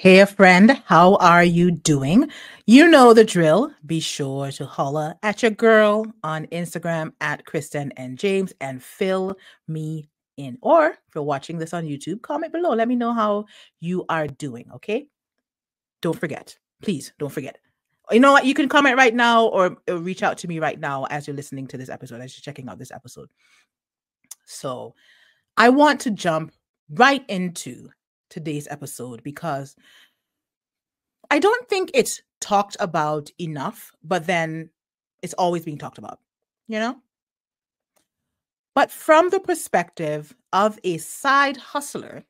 Hey friend, how are you doing? You know the drill. Be sure to holler at your girl on Instagram at Christen N. James and fill me in. Or if you're watching this on YouTube, comment below. Let me know how you are doing, okay? Don't forget. Please don't forget. You know what? You can comment right now or reach out to me right now as you're listening to this episode, as you're checking out this episode. So I want to jump right into today's episode because I don't think it's talked about enough, but then it's always being talked about, you know? But from the perspective of a side hustler,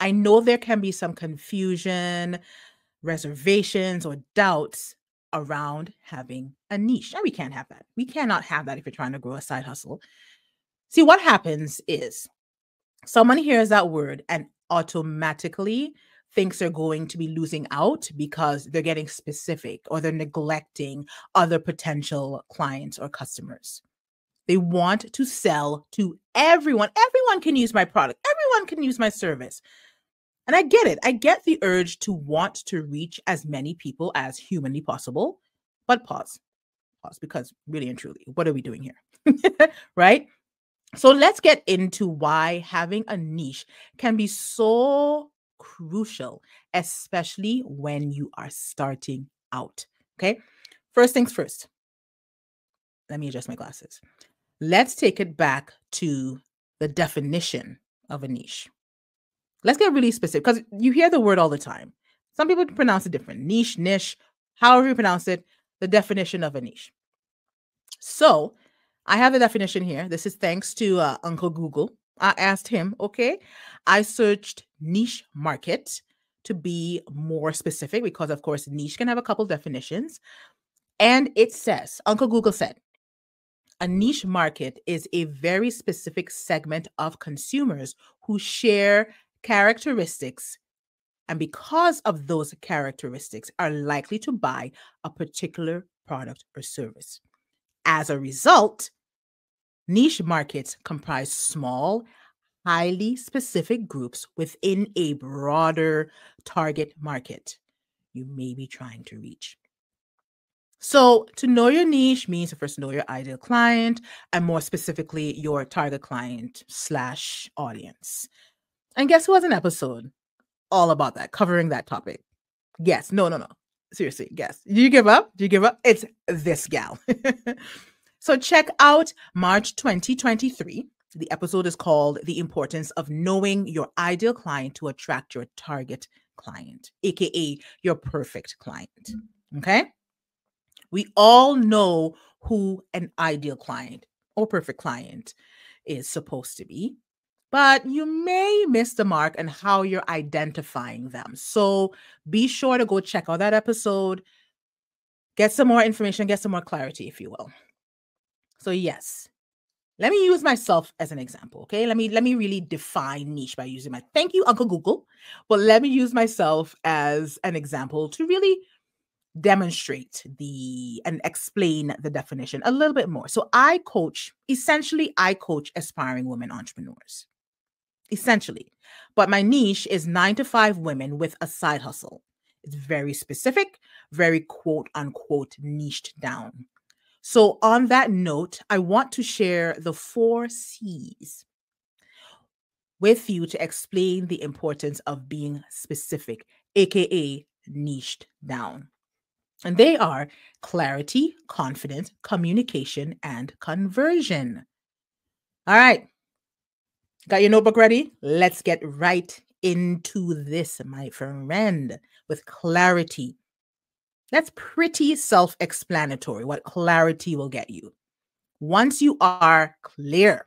I know there can be some confusion, reservations, or doubts around having a niche. And we can't have that. We cannot have that if you're trying to grow a side hustle. See, what happens is someone hears that word and automatically thinks they're going to be losing out because they're getting specific or they're neglecting other potential clients or customers. They want to sell to everyone. Everyone can use my product. Everyone can use my service. And I get it. I get the urge to want to reach as many people as humanly possible, but pause. Pause, because really and truly, what are we doing here? Right? So let's get into why having a niche can be so crucial, especially when you are starting out. Okay. First things first. Let me adjust my glasses. Let's take it back to the definition of a niche. Let's get really specific because you hear the word all the time. Some people pronounce it different. Niche, niche, however you pronounce it, the definition of a niche. So I have a definition here. This is thanks to Uncle Google. I asked him, okay, I searched niche market to be more specific because, of course, niche can have a couple definitions. And it says, Uncle Google said, a niche market is a very specific segment of consumers who share characteristics and because of those characteristics are likely to buy a particular product or service. As a result, niche markets comprise small, highly specific groups within a broader target market you may be trying to reach. So to know your niche means to first know your ideal client and more specifically your target client slash audience. And guess who has an episode all about that, covering that topic? Yes. No. Seriously, guess. Do you give up? It's this gal. So check out March 2023. The episode is called The Importance of Knowing Your Ideal Client to Attract Your Target Client, aka your perfect client. Okay? We all know who an ideal client or perfect client is supposed to be, but you may miss the mark and how you're identifying them. So be sure to go check out that episode, get some more information, get some more clarity, if you will. So yes, let me use myself as an example, okay? Let me really define niche by using my, thank you, Uncle Google, but let me use myself as an example to really demonstrate and explain the definition a little bit more. So I coach aspiring women entrepreneurs. Essentially, but my niche is 9-to-5 women with a side hustle. It's very specific, very quote unquote niched down. So on that note, I want to share the 4 C's with you to explain the importance of being specific, aka niched down. And they are clarity, confidence, communication, and conversion. All right. Got your notebook ready? Let's get right into this, my friend, with clarity. That's pretty self-explanatory, what clarity will get you. Once you are clear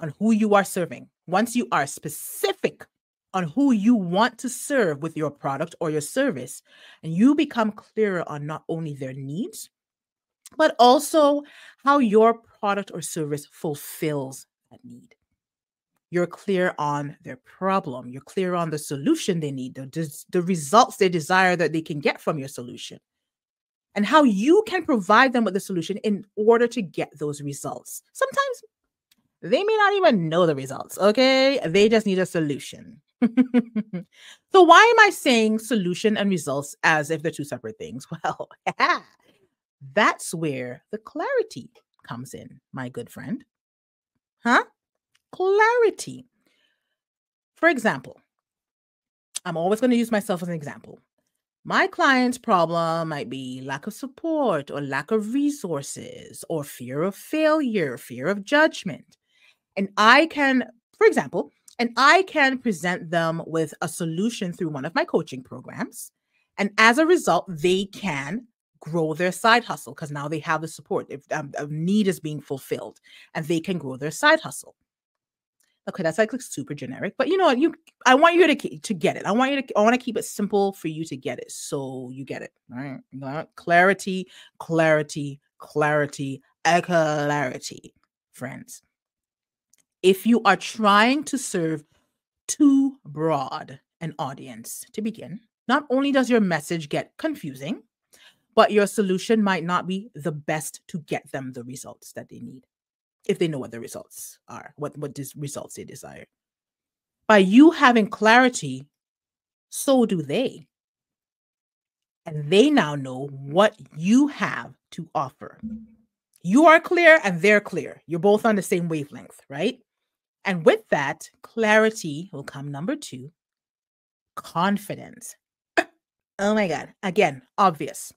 on who you are serving, once you are specific on who you want to serve with your product or your service, and you become clearer on not only their needs, but also how your product or service fulfills need. You're clear on their problem. You're clear on the solution they need, the results they desire that they can get from your solution, and how you can provide them with the solution in order to get those results. Sometimes they may not even know the results, okay? They just need a solution. So why am I saying solution and results as if they're two separate things? Well, that's where the clarity comes in, my good friend. Huh? Clarity. For example, I'm always going to use myself as an example. My client's problem might be lack of support or lack of resources or fear of failure, fear of judgment. And I can, for example, and I can present them with a solution through one of my coaching programs. And as a result, they can grow their side hustle because now they have the support. If a need is being fulfilled and they can grow their side hustle. Okay, that's like super generic, but you know what? I want you to get it. I want to keep it simple for you to get it, so you get it. All right? Clarity, clarity, clarity, clarity, friends. If you are trying to serve too broad an audience to begin, not only does your message get confusing, but your solution might not be the best to get them the results that they need, if they know what the results are, what these results they desire. By you having clarity, so do they. And they now know what you have to offer. You are clear and they're clear. You're both on the same wavelength, right? And with that, clarity will come number two, confidence. Oh my God. Again, obvious.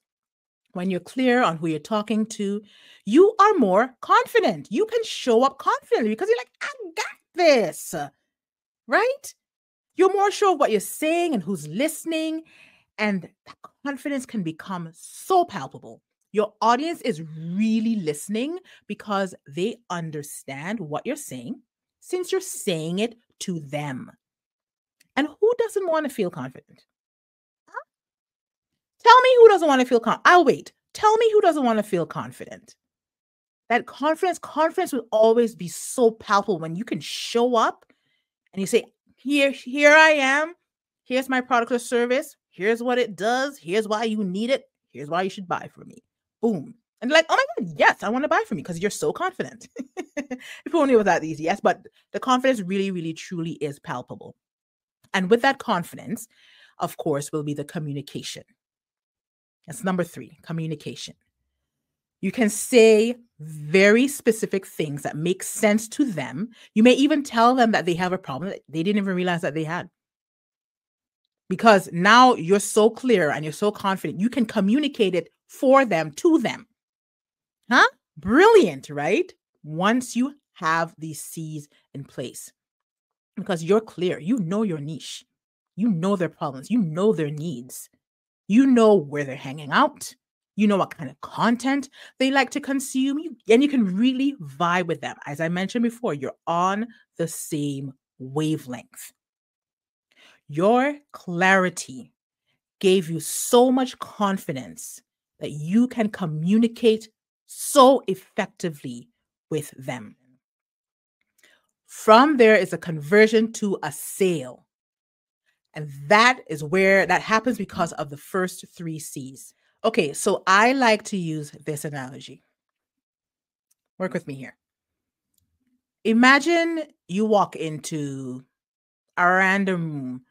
When you're clear on who you're talking to, you are more confident. You can show up confidently because you're like, I got this, right? You're more sure of what you're saying and who's listening. And that confidence can become so palpable. Your audience is really listening because they understand what you're saying since you're saying it to them. And who doesn't want to feel confident? Tell me who doesn't want to feel confident. I'll wait. Tell me who doesn't want to feel confident. That confidence will always be so palpable when you can show up and you say, here I am. Here's my product or service. Here's what it does. Here's why you need it. Here's why you should buy from me. Boom. And like, oh my God, yes, I want to buy from you because you're so confident. If only it was that easy, yes. But the confidence really, really, truly is palpable. And with that confidence, of course, will be the communication. That's number three, communication. You can say very specific things that make sense to them. You may even tell them that they have a problem that they didn't even realize that they had. Because now you're so clear and you're so confident, you can communicate it for them, to them. Huh? Brilliant, right? Once you have these C's in place. Because you're clear. You know your niche. You know their problems. You know their needs. You know where they're hanging out. You know what kind of content they like to consume. And you can really vibe with them. As I mentioned before, you're on the same wavelength. Your clarity gave you so much confidence that you can communicate so effectively with them. From there is a conversion to a sale. And that is where that happens because of the first three C's. Okay, so I like to use this analogy. Work with me here. Imagine you walk into a random room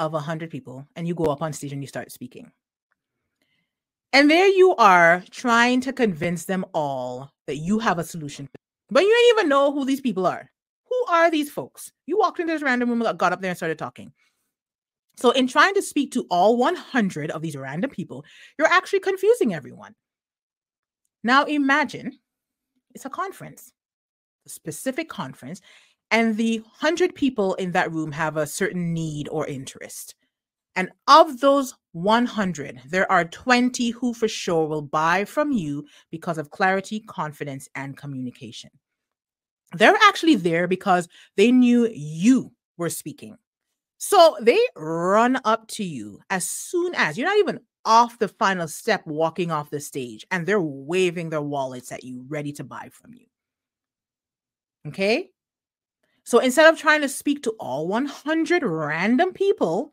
of 100 people and you go up on stage and you start speaking. And there you are trying to convince them all that you have a solution. But you don't even know who these people are. Who are these folks? You walked into this random room, got up there and started talking. So in trying to speak to all 100 of these random people, you're actually confusing everyone. Now imagine it's a conference, a specific conference, and the 100 people in that room have a certain need or interest. And of those 100, there are 20 who for sure will buy from you because of clarity, confidence, and communication. They're actually there because they knew you were speaking. So they run up to you as soon as you're not even off the final step walking off the stage, and they're waving their wallets at you, ready to buy from you. Okay? So instead of trying to speak to all 100 random people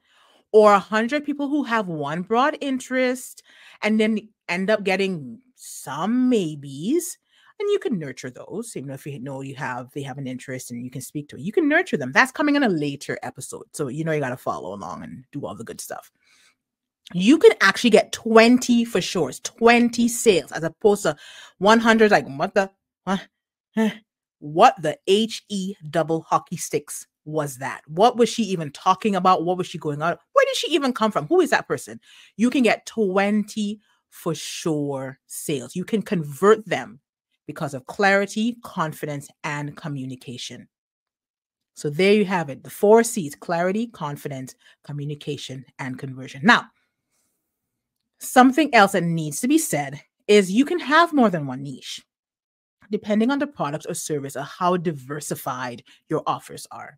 or 100 people who have one broad interest and then end up getting some maybes, and you can nurture those, even if you know they have an interest and you can speak to it. You can nurture them. That's coming in a later episode. So you got to follow along and do all the good stuff. You can actually get 20 for sure. It's 20 sales as opposed to 100. Like what the H-E double hockey sticks was that? What was she even talking about? What was she going on? Where did she even come from? Who is that person? You can get 20 for sure sales. You can convert them because of clarity, confidence, and communication. So there you have it. The 4 C's: clarity, confidence, communication, and conversion. Now, something else that needs to be said is you can have more than one niche, depending on the product or service or how diversified your offers are.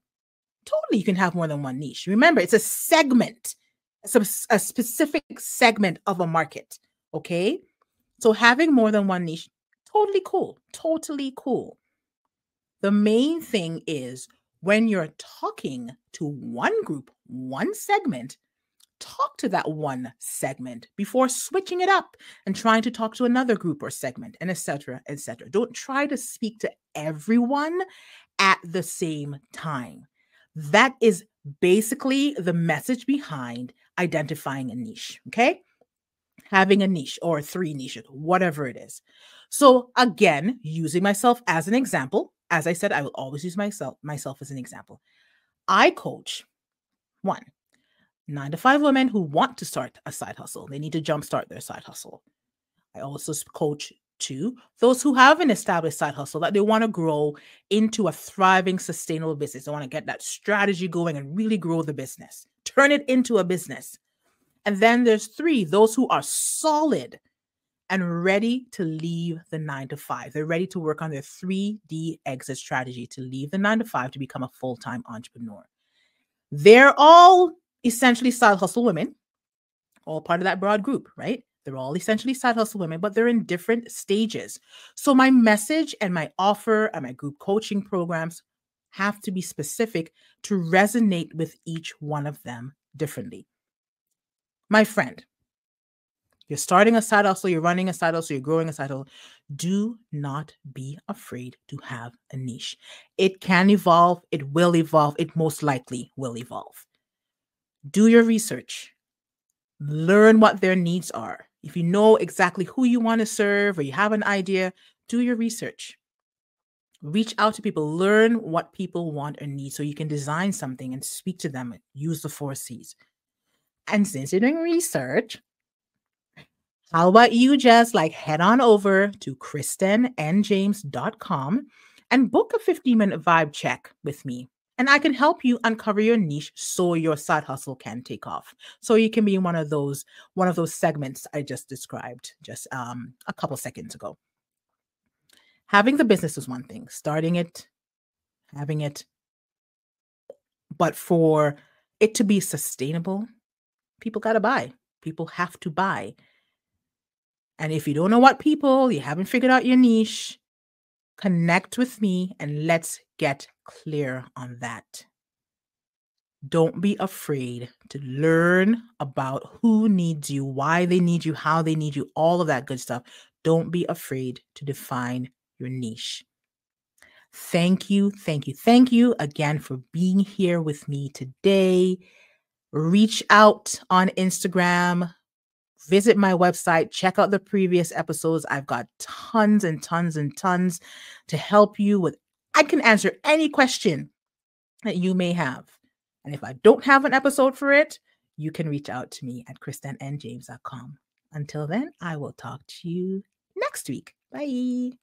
Totally, you can have more than one niche. Remember, it's a segment, a specific segment of a market, okay? So having more than one niche, totally cool, totally cool. The main thing is, when you're talking to one group, one segment, talk to that one segment before switching it up and trying to talk to another group or segment, and et cetera, et cetera. Don't try to speak to everyone at the same time. That is basically the message behind identifying a niche, okay? Having a niche or 3 niches, whatever it is. So again, using myself as an example, as I said, I will always use myself as an example. I coach 9 to 5 women who want to start a side hustle. They need to jumpstart their side hustle. I also coach 2, those who have an established side hustle that they want to grow into a thriving, sustainable business. They want to get that strategy going and really grow the business, turn it into a business. And then there's 3, those who are solid and ready to leave the 9 to 5. They're ready to work on their 3D exit strategy to leave the 9 to 5 to become a full-time entrepreneur. They're all essentially side hustle women, all part of that broad group, right? They're all essentially side hustle women, but they're in different stages. So my message and my offer and my group coaching programs have to be specific to resonate with each one of them differently. My friend, you're starting a side hustle, you're running a side hustle, you're growing a side hustle. Do not be afraid to have a niche. It can evolve. It will evolve. It most likely will evolve. Do your research. Learn what their needs are. If you know exactly who you want to serve or you have an idea, do your research. Reach out to people. Learn what people want or need so you can design something and speak to them. Use the 4 C's. And since you're doing research, how about you just head on over to christenandjames.com and book a 15-minute vibe check with me. And I can help you uncover your niche so your side hustle can take off. So you can be one of those segments I just described just a couple seconds ago. Having the business is one thing, starting it, having it. But for it to be sustainable, people got to buy. People have to buy. And if you don't know what people, you haven't figured out your niche, connect with me and let's get clear on that. Don't be afraid to learn about who needs you, why they need you, how they need you, all of that good stuff. Don't be afraid to define your niche. Thank you, thank you, thank you again for being here with me today. Reach out on Instagram. Visit my website, check out the previous episodes. I've got tons and tons and tons to help you with. I can answer any question that you may have. And if I don't have an episode for it, you can reach out to me at christenandjames.com. Until then, I will talk to you next week. Bye.